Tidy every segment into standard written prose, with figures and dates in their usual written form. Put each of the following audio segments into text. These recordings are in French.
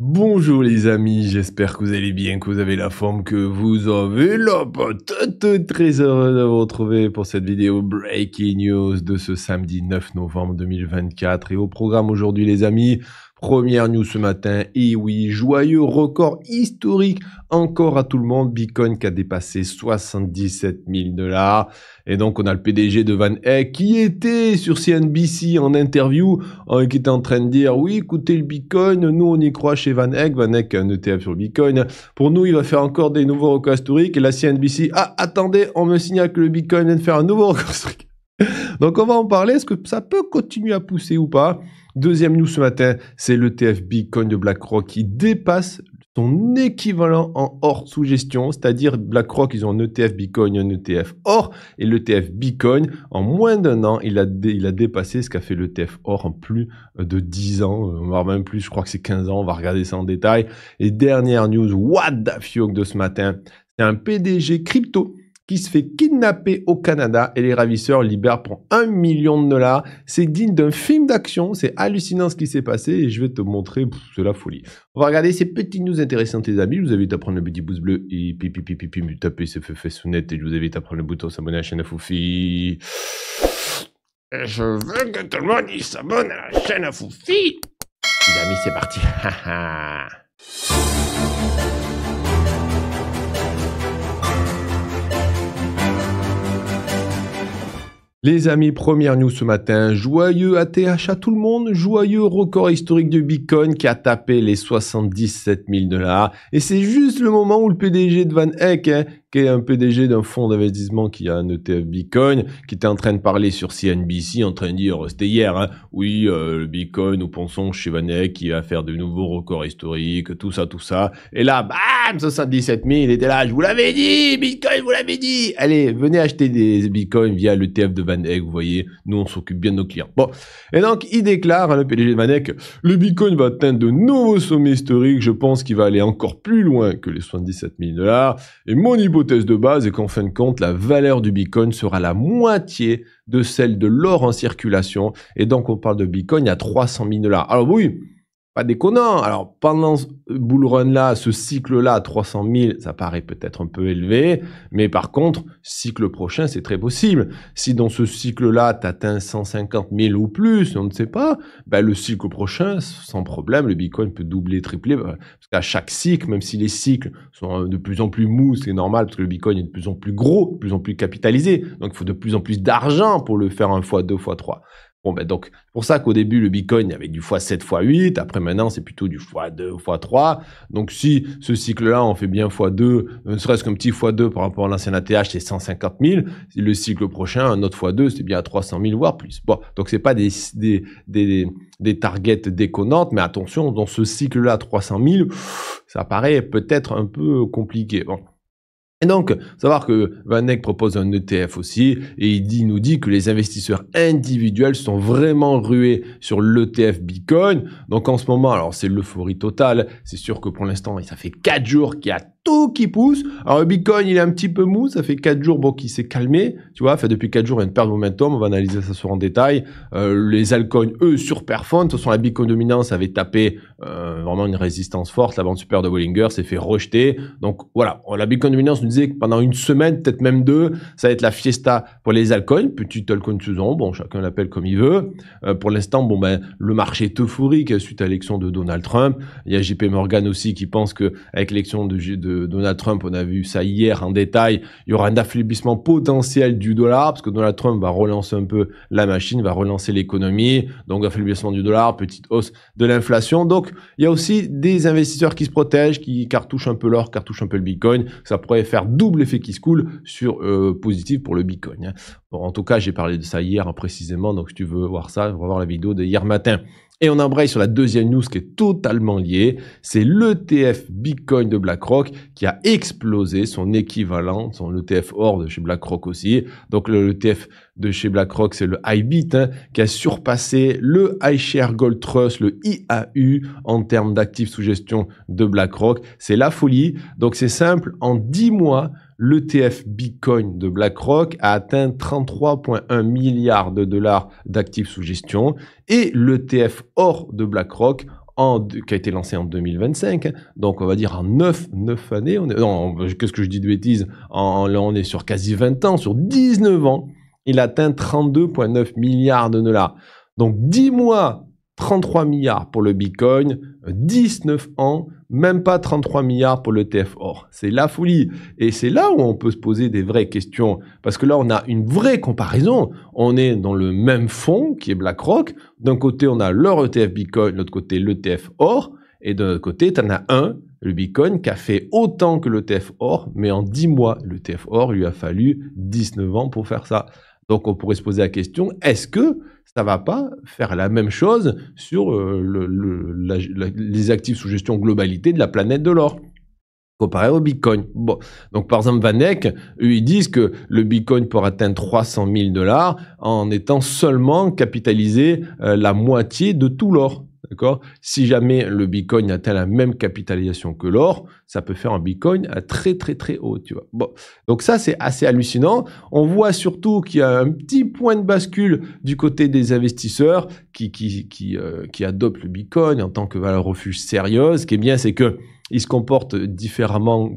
Bonjour les amis, j'espère que vous allez bien, que vous avez la forme, que vous avez la patate. Très heureux de vous retrouver pour cette vidéo Breaking News de ce samedi 9 novembre 2024. Et au programme aujourd'hui les amis, première news ce matin, et oui, joyeux record historique encore à tout le monde, Bitcoin qui a dépassé 77 000 $. Et donc on a le PDG de Van Eck qui était sur CNBC en interview, qui était en train de dire oui, écoutez le Bitcoin, nous on y croit chez Van Eck. Van Eck a un ETF sur le Bitcoin. Pour nous, il va faire encore des nouveaux records historiques. Et la CNBC, ah attendez, on me signale que le Bitcoin vient de faire un nouveau record historique. Donc on va en parler, est-ce que ça peut continuer à pousser ou pas? Deuxième news ce matin, c'est l'ETF Bitcoin de BlackRock qui dépasse son équivalent en hors sous-gestion, c'est-à-dire BlackRock, ils ont un ETF Bitcoin, un ETF hors, et l'ETF Bitcoin, en moins d'un an, il a dépassé ce qu'a fait l'ETF hors en plus de 10 ans, voire même plus, je crois que c'est 15 ans, on va regarder ça en détail. Et dernière news, what the fuck de ce matin, c'est un PDG crypto qui se fait kidnapper au Canada et les ravisseurs libèrent pour 1 million $. C'est digne d'un film d'action, c'est hallucinant ce qui s'est passé et je vais te montrer, c'est la folie. On va regarder ces petites news intéressantes les amis, je vous invite à prendre le petit pouce bleu et pipi, me taper ce fait sonnette et je vous invite à prendre le bouton s'abonner à la chaîne à Foufi. Et je veux que tout le monde s'abonne à la chaîne à Foufi. Les amis, c'est parti. Les amis, première news ce matin, joyeux ATH à tout le monde, joyeux record historique de Bitcoin qui a tapé les 77 000 $. Et c'est juste le moment où le PDG de Van Eck, qui est un PDG d'un fonds d'investissement qui a un ETF Bitcoin, qui était en train de parler sur CNBC, en train de dire, c'était hier, oui, le Bitcoin, nous pensons chez Van Eck qui va faire de nouveaux records historiques, tout ça. Et là, bam, 77 000, il était là, je vous l'avais dit, Bitcoin, vous l'avez dit. Allez, venez acheter des Bitcoins via l'ETF de Van Eck, vous voyez, nous on s'occupe bien de nos clients. Bon, et donc il déclare, le PDG de Van Eck, le Bitcoin va atteindre de nouveaux sommets historiques, je pense qu'il va aller encore plus loin que les 77 000 $. Et mon hypothèse de base est qu'en fin de compte, la valeur du Bitcoin sera la moitié de celle de l'or en circulation. Et donc on parle de Bitcoin à 300 000 $. Alors oui, pas déconnant. Alors pendant ce bull run là, ce cycle là à 300 000, ça paraît peut-être un peu élevé, mais par contre, cycle prochain, c'est très possible. Si dans ce cycle là, tu atteins 150 000 ou plus, on ne sait pas, ben le cycle prochain, sans problème, le Bitcoin peut doubler, tripler, parce qu'à chaque cycle, même si les cycles sont de plus en plus mous, c'est normal, parce que le Bitcoin est de plus en plus gros, de plus en plus capitalisé, donc il faut de plus en plus d'argent pour le faire 1 fois, 2 fois, 3. Bon ben donc, c'est pour ça qu'au début, le Bitcoin, il y avait du x7, x8. Après, maintenant, c'est plutôt du x2, x3. Donc, si ce cycle-là, on fait bien x2, ne serait-ce qu'un petit x2 par rapport à l'ancien ATH, c'est 150 000. Le cycle prochain, un autre x2, c'est bien à 300 000, voire plus. Bon, donc, c'est pas des targets déconnantes, mais attention, dans ce cycle-là, 300 000, ça paraît peut-être un peu compliqué. Bon. Et donc, savoir que Van Eck propose un ETF aussi, et il nous dit que les investisseurs individuels sont vraiment rués sur l'ETF Bitcoin. Donc en ce moment, alors c'est l'euphorie totale, c'est sûr que pour l'instant, ça fait 4 jours qu'il y a tout qui pousse. Alors le Bitcoin, il est un petit peu mou, ça fait 4 jours bon, qu'il s'est calmé, tu vois, depuis 4 jours, il vient de perdre le momentum, on va analyser ça en détail. Les altcoins, eux, surperforment, de toute façon, la Bitcoin dominance avait tapé vraiment une résistance forte, la bande super de Bollinger s'est fait rejeter. Donc voilà, la Bitcoin dominance disait que pendant une semaine, peut-être même 2, ça va être la fiesta pour les altcoins, petite altcoin saison, bon, chacun l'appelle comme il veut. Pour l'instant, bon, ben, le marché est euphorique suite à l'élection de Donald Trump. Il y a JP Morgan aussi qui pense que avec l'élection de Donald Trump, on a vu ça hier en détail, il y aura un affaiblissement potentiel du dollar, parce que Donald Trump va relancer un peu la machine, va relancer l'économie, donc affaiblissement du dollar, petite hausse de l'inflation. Donc, il y a aussi des investisseurs qui se protègent, qui cartouchent un peu l'or, cartouchent un peu le Bitcoin, ça pourrait faire double effet qui se coule sur positif pour le Bitcoin. Bon, en tout cas, j'ai parlé de ça hier précisément, donc si tu veux voir ça, on va voir la vidéo de hier matin. Et on embraye sur la deuxième news qui est totalement liée, c'est l'ETF Bitcoin de BlackRock qui a explosé son équivalent, son ETF hors de chez BlackRock aussi. Donc l'ETF de chez BlackRock, c'est le iBit qui a surpassé le iShares Gold Trust, le IAU en termes d'actifs sous gestion de BlackRock. C'est la folie, donc c'est simple, en 10 mois, l'ETF Bitcoin de BlackRock a atteint 33,1 milliards $d'actifs sous gestion et l'ETF hors de BlackRock qui a été lancé en 2025, donc on va dire en 9 années, qu'est-ce que je dis de bêtises, là on est sur quasi 20 ans, sur 19 ans, il atteint 32,9 milliards de dollars. Donc 10 mois, 33 milliards pour le Bitcoin, 19 ans, même pas 33 milliards pour l'ETF or. C'est la folie. Et c'est là où on peut se poser des vraies questions. Parce que là, on a une vraie comparaison. On est dans le même fonds qui est BlackRock. D'un côté, on a leur ETF Bitcoin, de l'autre côté, l'ETF or. Et de l'autre côté, tu en as un, le Bitcoin, qui a fait autant que l'ETF or, mais en 10 mois. L'ETF or lui a fallu 19 ans pour faire ça. Donc, on pourrait se poser la question, est-ce que ça ne va pas faire la même chose sur les actifs sous gestion globalité de la planète de l'or, comparé au Bitcoin? Bon. Donc, par exemple, Van Eck, eux, ils disent que le Bitcoin pourra atteindre 300 000 $ en étant seulement capitalisé la moitié de tout l'or. D'accord? Si jamais le Bitcoin atteint la même capitalisation que l'or, ça peut faire un Bitcoin à très très très haut, tu vois. Bon. Donc ça, c'est assez hallucinant. On voit surtout qu'il y a un petit point de bascule du côté des investisseurs qui adoptent le Bitcoin en tant que valeur refuge sérieuse. Ce qui est bien, c'est que il se comporte différemment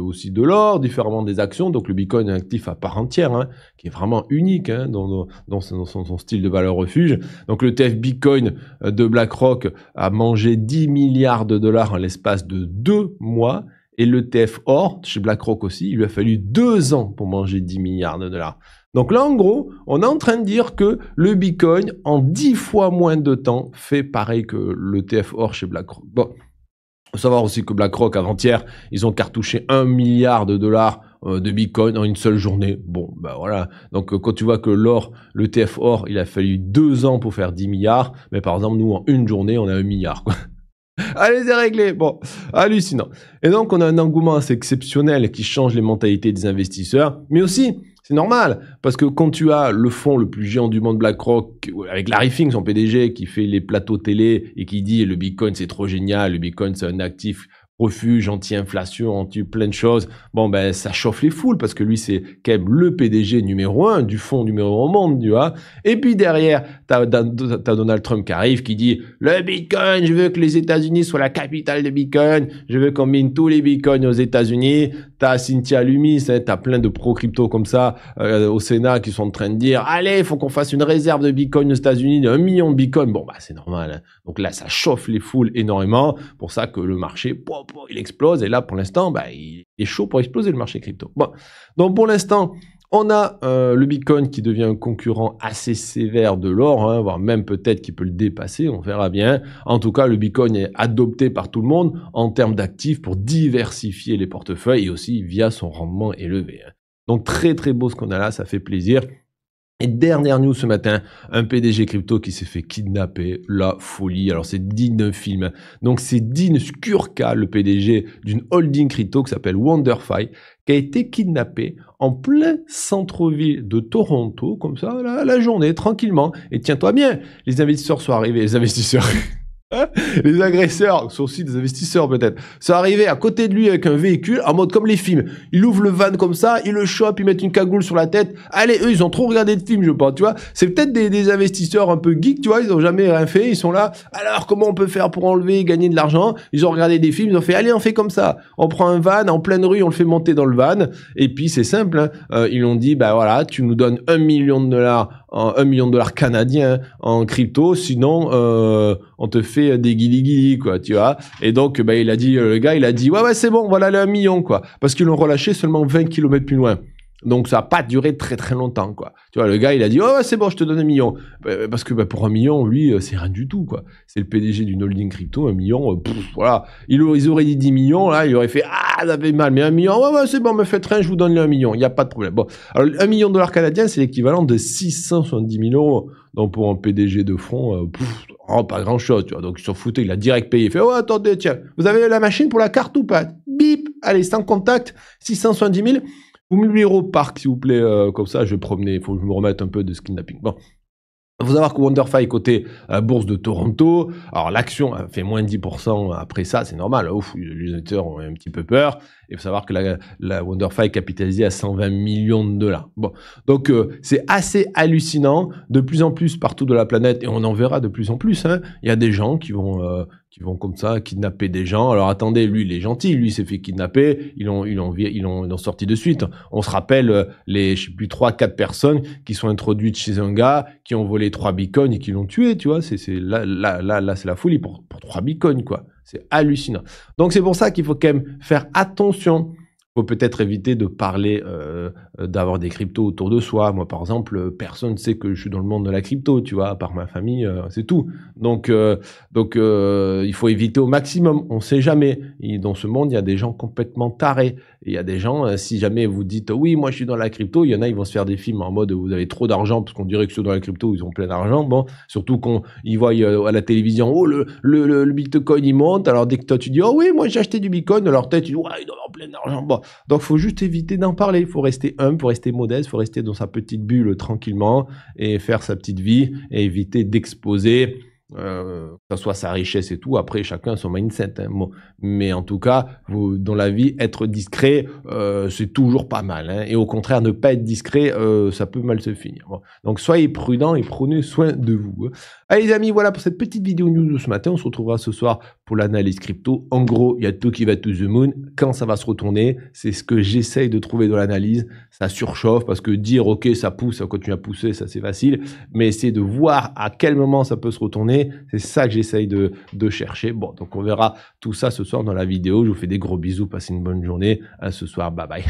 aussi de l'or, différemment des actions. Donc le Bitcoin est un actif à part entière, hein, qui est vraiment unique hein, dans son style de valeur refuge. Donc le ETF Bitcoin de BlackRock a mangé 10 milliards de dollars en l'espace de 2 mois. Et l'ETF or, chez BlackRock aussi, il lui a fallu 2 ans pour manger 10 milliards de dollars. Donc là, en gros, on est en train de dire que le Bitcoin, en 10 fois moins de temps, fait pareil que l'ETF or chez BlackRock. Bon. Il faut savoir aussi que BlackRock, avant-hier, ils ont cartouché 1 milliard de dollars de Bitcoin en une seule journée. Bon, ben voilà. Donc, quand tu vois que l'or, l'ETF or, il a fallu 2 ans pour faire 10 milliards. Mais par exemple, nous, en une journée, on a 1 milliard, quoi. Allez, c'est réglé. Bon, hallucinant. Et donc, on a un engouement assez exceptionnel qui change les mentalités des investisseurs. Mais aussi, c'est normal, parce que quand tu as le fonds le plus géant du monde, BlackRock, avec Larry Fink, son PDG, qui fait les plateaux télé et qui dit « le Bitcoin, c'est trop génial, le Bitcoin, c'est un actif refuge, anti-inflation, anti-plein de choses », bon, ben, ça chauffe les foules, parce que lui, c'est quand même le PDG numéro 1 du fonds numéro 1 au monde, tu vois. Et puis derrière, t'as Donald Trump qui arrive, qui dit « le Bitcoin, je veux que les États-Unis soient la capitale de Bitcoin, je veux qu'on mine tous les Bitcoins aux États-Unis ». T'as Cynthia Lumis, hein, t'as plein de pro-crypto comme ça au Sénat qui sont en train de dire « Allez, il faut qu'on fasse une réserve de Bitcoin aux États-Unis d'1 million de Bitcoin ». Bon, bah c'est normal. Hein. Donc là, ça chauffe les foules énormément. Pour ça que le marché, il explose. Et là, pour l'instant, bah, il est chaud pour exploser le marché crypto. Bon, donc pour l'instant, on a le Bitcoin qui devient un concurrent assez sévère de l'or, hein, voire même peut-être qu'il peut le dépasser. On verra bien. En tout cas, le Bitcoin est adopté par tout le monde en termes d'actifs pour diversifier les portefeuilles et aussi via son rendement élevé. Donc très très beau ce qu'on a là, ça fait plaisir. Et dernière news ce matin, un PDG crypto qui s'est fait kidnapper, la folie. Alors c'est digne d'un film. Donc c'est Dean Scurka, le PDG d'une holding crypto qui s'appelle Wonderfi, qui a été kidnappé en plein centre-ville de Toronto, comme ça, la journée, tranquillement. Et tiens-toi bien, les investisseurs sont arrivés, les investisseurs... Les agresseurs, sont aussi des investisseurs peut-être, sont arrivés à côté de lui avec un véhicule en mode comme les films. Ils ouvrent le van comme ça, ils le chopent, ils mettent une cagoule sur la tête. Allez, eux, ils ont trop regardé de films, je pense, tu vois. C'est peut-être des investisseurs un peu geeks, tu vois, ils n'ont jamais rien fait, ils sont là. Alors, comment on peut faire pour enlever et gagner de l'argent? Ils ont regardé des films, ils ont fait, allez, on fait comme ça. On prend un van, en pleine rue, on le fait monter dans le van. Et puis, c'est simple, hein. Ils ont dit, bah voilà, tu nous donnes 1 million de dollars. En 1 million de dollars canadiens en crypto, sinon on te fait des guilis quoi, tu vois. Et donc bah, il a dit, le gars il a dit ouais c'est bon, voilà le 1 million quoi, parce qu'ils l'ont relâché seulement 20 km plus loin. Donc ça n'a pas duré très très longtemps quoi. Tu vois, le gars il a dit ouais c'est bon, je te donne 1 million. Parce que bah, pour 1 million, lui c'est rien du tout quoi. C'est le PDG d'une holding crypto, 1 million, voilà. Ils auraient dit 10 millions, là il aurait fait ah ça fait mal, mais 1 million, ouais c'est bon, me faites rien, je vous donne les 1 million, il n'y a pas de problème. Bon, alors 1 million de dollars canadiens c'est l'équivalent de 670 000 €. Donc pour un PDG de front, pas grand chose, tu vois. Donc ils s'en foutaient, il a direct payé, il fait oh attendez tiens, vous avez la machine pour la carte ou pas? Bip, allez sans contact, 670 000. Vous m'oubliez au parc, s'il vous plaît, comme ça, je vais promener, il faut que je me remette un peu de ce kidnapping. Bon. Il faut savoir que Wonderfi est coté à la bourse de Toronto. Alors, l'action a fait moins de 10% après ça, c'est normal. Ouf, les investisseurs ont un petit peu peur. Il faut savoir que la Wonderfi est capitalisée à 120 000 $. Bon. Donc, c'est assez hallucinant. De plus en plus partout de la planète, et on en verra de plus en plus, hein, il y a des gens qui vont comme ça kidnapper des gens. Alors attendez, lui il est gentil, lui il s'est fait kidnapper, ils l'ont sorti de suite. On se rappelle les, je sais plus, 3-4 personnes qui sont introduites chez un gars, qui ont volé 3 bitcoins et qui l'ont tué, tu vois. Là c'est la folie pour 3 bitcoins, quoi. C'est hallucinant. Donc c'est pour ça qu'il faut quand même faire attention. Il faut peut-être éviter de parler, d'avoir des cryptos autour de soi. Moi, par exemple, personne ne sait que je suis dans le monde de la crypto, tu vois, à part ma famille, c'est tout. Donc, il faut éviter au maximum. On ne sait jamais. Et dans ce monde, il y a des gens complètement tarés. Et il y a des gens, si jamais vous dites « Oui, moi, je suis dans la crypto », il y en a, ils vont se faire des films en mode « Vous avez trop d'argent » parce qu'on dirait que ceux dans la crypto, ils ont plein d'argent. Bon, surtout qu'ils voient à la télévision « Oh, le Bitcoin, il monte. » Alors, dès que toi, tu dis « Oh oui, moi, j'ai acheté du Bitcoin », dans leur tête, ils disent « Ouais, ils doivent avoir plein d'argent. » Bon. Donc, il faut juste éviter d'en parler. Il faut rester humble, il faut rester modeste, il faut rester dans sa petite bulle tranquillement et faire sa petite vie et éviter d'exposer, que ce soit sa richesse et tout. Après, chacun son mindset. Hein. Bon. Mais en tout cas, dans la vie, être discret, c'est toujours pas mal. Hein. Et au contraire, ne pas être discret, ça peut mal se finir. Bon. Donc, soyez prudents et prenez soin de vous. Hein. Allez les amis, voilà pour cette petite vidéo news de ce matin. On se retrouvera ce soir pour l'analyse crypto. En gros, il y a tout qui va to the moon. Quand ça va se retourner, c'est ce que j'essaye de trouver dans l'analyse. Ça surchauffe parce que dire ok, ça pousse, ça continue à pousser, ça c'est facile. Mais essayer de voir à quel moment ça peut se retourner, c'est ça que j'essaye de chercher. Bon, donc on verra tout ça ce soir dans la vidéo. Je vous fais des gros bisous, passez une bonne journée. À ce soir, bye bye.